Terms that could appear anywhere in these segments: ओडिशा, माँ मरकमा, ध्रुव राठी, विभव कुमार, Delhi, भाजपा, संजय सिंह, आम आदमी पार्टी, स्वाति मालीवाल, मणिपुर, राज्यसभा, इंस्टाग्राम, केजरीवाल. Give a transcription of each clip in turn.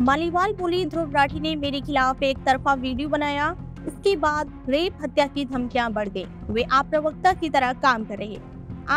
मालीवाल बोली, ध्रुव राठी ने मेरे खिलाफ एक तरफा वीडियो बनाया, इसके बाद रेप हत्या की धमकियां बढ़ गई। वे आप प्रवक्ता की तरह काम कर रहे।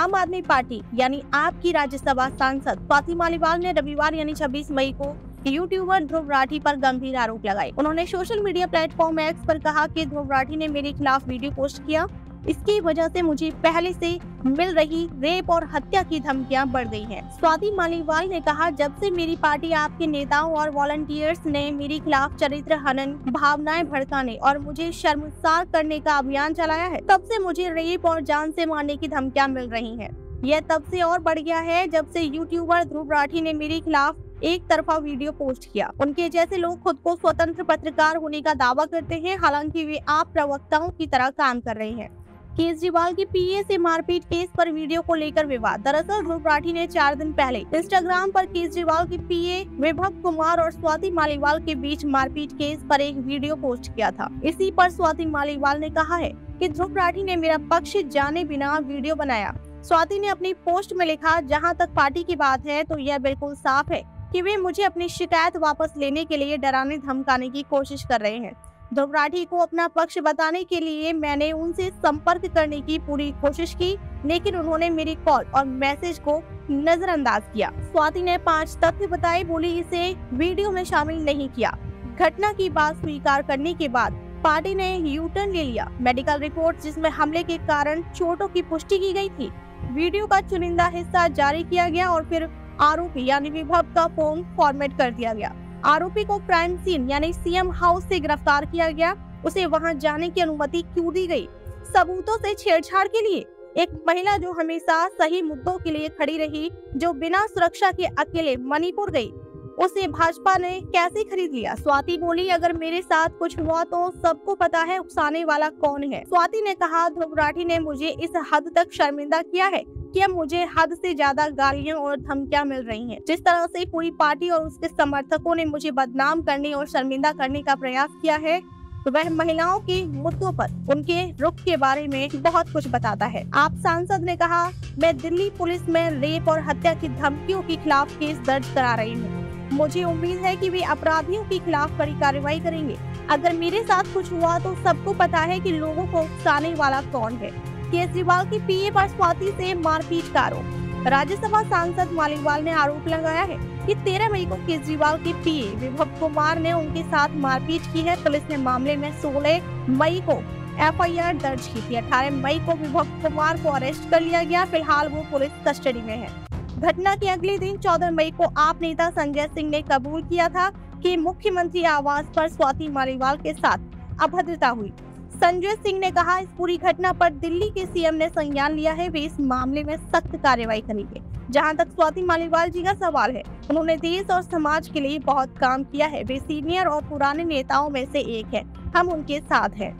आम आदमी पार्टी यानी आपकी राज्यसभा सांसद स्वाति मालीवाल ने रविवार यानी 26 मई को यूट्यूबर ध्रुव राठी पर गंभीर आरोप लगाए। उन्होंने सोशल मीडिया प्लेटफॉर्म एक्स पर कहा कि ध्रुव राठी ने मेरे खिलाफ वीडियो पोस्ट किया, इसकी वजह से मुझे पहले से मिल रही रेप और हत्या की धमकियां बढ़ गई हैं। स्वाति मालीवाल ने कहा, जब से मेरी पार्टी आपके नेताओं और वॉलंटियर्स ने मेरे खिलाफ चरित्र हनन, भावनाएं भड़काने और मुझे शर्मसार करने का अभियान चलाया है, तब से मुझे रेप और जान से मारने की धमकियां मिल रही हैं। यह तब से और बढ़ गया है जब से यूट्यूबर ध्रुव राठी ने मेरे खिलाफ एक तरफा वीडियो पोस्ट किया। उनके जैसे लोग खुद को स्वतंत्र पत्रकार होने का दावा करते हैं, हालांकि वे आप प्रवक्ताओं की तरह काम कर रहे हैं। केजरीवाल के पीए से मारपीट केस पर वीडियो को लेकर विवाद। दरअसल ध्रुव राठी ने 4 दिन पहले इंस्टाग्राम पर केजरीवाल के पीए विभव कुमार और स्वाति मालीवाल के बीच मारपीट केस पर एक वीडियो पोस्ट किया था। इसी पर स्वाति मालीवाल ने कहा है कि ध्रुव राठी ने मेरा पक्ष जाने बिना वीडियो बनाया। स्वाति ने अपनी पोस्ट में लिखा, जहाँ तक पार्टी की बात है तो यह बिल्कुल साफ है कि वे मुझे अपनी शिकायत वापस लेने के लिए डराने धमकाने की कोशिश कर रहे हैं। ध्रुव राठी को अपना पक्ष बताने के लिए मैंने उनसे संपर्क करने की पूरी कोशिश की, लेकिन उन्होंने मेरी कॉल और मैसेज को नजरअंदाज किया। स्वाति ने 5 तथ्य बताए, बोली इसे वीडियो में शामिल नहीं किया। घटना की बात स्वीकार करने के बाद पार्टी ने यू टर्न ले लिया। मेडिकल रिपोर्ट जिसमें हमले के कारण चोटों की पुष्टि की गयी थी, वीडियो का चुनिंदा हिस्सा जारी किया गया और फिर आरोपी यानी विभव का फोन फॉर्मेट कर दिया गया। आरोपी को क्राइम सीन यानी सीएम हाउस से गिरफ्तार किया गया। उसे वहां जाने की अनुमति क्यों दी गई? सबूतों से छेड़छाड़ के लिए? एक महिला जो हमेशा सही मुद्दों के लिए खड़ी रही, जो बिना सुरक्षा के अकेले मणिपुर गई, उसे भाजपा ने कैसे खरीद लिया? स्वाति बोली, अगर मेरे साथ कुछ हुआ तो सबको पता है उकसाने वाला कौन है। स्वाति ने कहा, ध्रुव राठी ने मुझे इस हद तक शर्मिंदा किया है कि मुझे हद से ज्यादा गालियां और धमकियां मिल रही हैं। जिस तरह से पूरी पार्टी और उसके समर्थकों ने मुझे बदनाम करने और शर्मिंदा करने का प्रयास किया है, तो वह महिलाओं के मुद्दों पर उनके रुख के बारे में बहुत कुछ बताता है। आप सांसद ने कहा, मैं दिल्ली पुलिस में रेप और हत्या की धमकियों के खिलाफ केस दर्ज करा रही हूँ। मुझे उम्मीद है कि वे अपराधियों के खिलाफ कड़ी कार्रवाई करेंगे। अगर मेरे साथ कुछ हुआ तो सबको पता है कि लोगों को उकसाने वाला कौन है। केजरीवाल की पीए पर स्वाति से मारपीट का आरोप। राज्यसभा सांसद मालीवाल ने आरोप लगाया है कि 13 मई को केजरीवाल के पीए विभव कुमार ने उनके साथ मारपीट की है। पुलिस ने मामले में 16 मई को एफआईआर दर्ज की थी। 18 मई को विभव कुमार को अरेस्ट कर लिया गया। फिलहाल वो पुलिस कस्टडी में है। घटना के अगले दिन 14 मई को आप नेता संजय सिंह ने कबूल किया था कि मुख्यमंत्री आवास पर स्वाति मालीवाल के साथ अभद्रता हुई। संजय सिंह ने कहा, इस पूरी घटना पर दिल्ली के सीएम ने संज्ञान लिया है। वे इस मामले में सख्त कार्रवाई करेंगे। जहां तक स्वाति मालीवाल जी का सवाल है, उन्होंने देश और समाज के लिए बहुत काम किया है। वे सीनियर और पुराने नेताओं में से एक हैं। हम उनके साथ हैं।